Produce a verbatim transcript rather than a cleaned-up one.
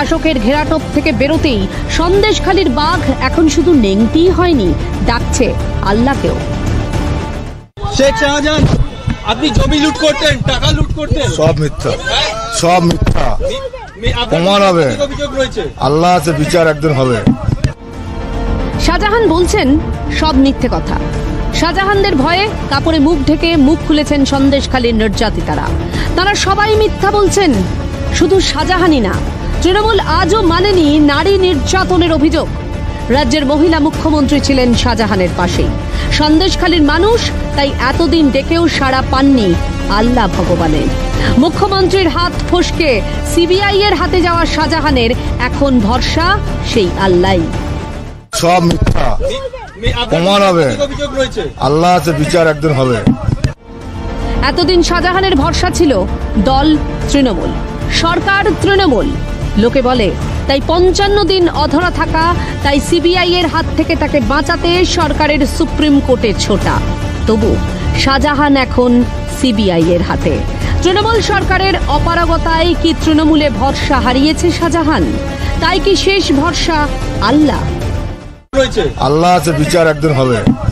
শাসকের ঘেরাটোপ থেকে বেরোতেই সন্দেশখালির বাঘ এখন শুধু নেংটি হয়নি, ডাকছে আল্লাহকেও। শেখ শাহজহান, আপনি জমি লুট করতেন, টাকা লুট করতেন, সব মিথ্যা, সব মিথ্যা। প্রমাণ হবে, আল্লাহ আছে, বিচার একদিন হবে। শাহজাহান বলছেন সব মিথ্যে কথা। শাহজাহানদের ভয়ে কাপড়ে মুখ ঢেকে মুখ খুলেছেন সন্দেশখালির নির্যাতিতারা। তারা সবাই মিথ্যা বলছেন, শুধু শাহজাহানই না। তৃণমূল আজও মানেনি নারী নির্যাতনের অভিযোগ। রাজ্যের মহিলা মুখ্যমন্ত্রী ছিলেন শাহজাহানের পাশেই। সন্দেশখালির মানুষ তাই এতদিন ডেকেও সাড়া পাননি আল্লাহ ভগবানের। মুখ্যমন্ত্রীর হাত ফসকে সিবিআই এর হাতে যাওয়া শাহজাহানের এখন ভরসা সেই আল্লাহই। সব মিথ্যা, প্রমাণ হবে, আল্লাহ আছে, বিচার একদিন হবে। এতদিন শাহজাহানের ভরসা ছিল দল তৃণমূল, সরকার তৃণমূল, লোকে বলে। তাই পঞ্চান্ন দিন অধরা থাকা, তাই সিবিআই এর হাত থেকে তাকে বাঁচাতে সরকারের সুপ্রিম কোর্টে ছোটা। তবু শাহজাহান এখন সিবিআই এর হাতে। তৃণমূল সরকারের অপারগতায় কি তৃণমূলে ভরসা হারিয়েছে শাহজাহান? তাই কি শেষ ভরসা আল্লাহ? আল্লাহ আছে, বিচার একদিন হবে।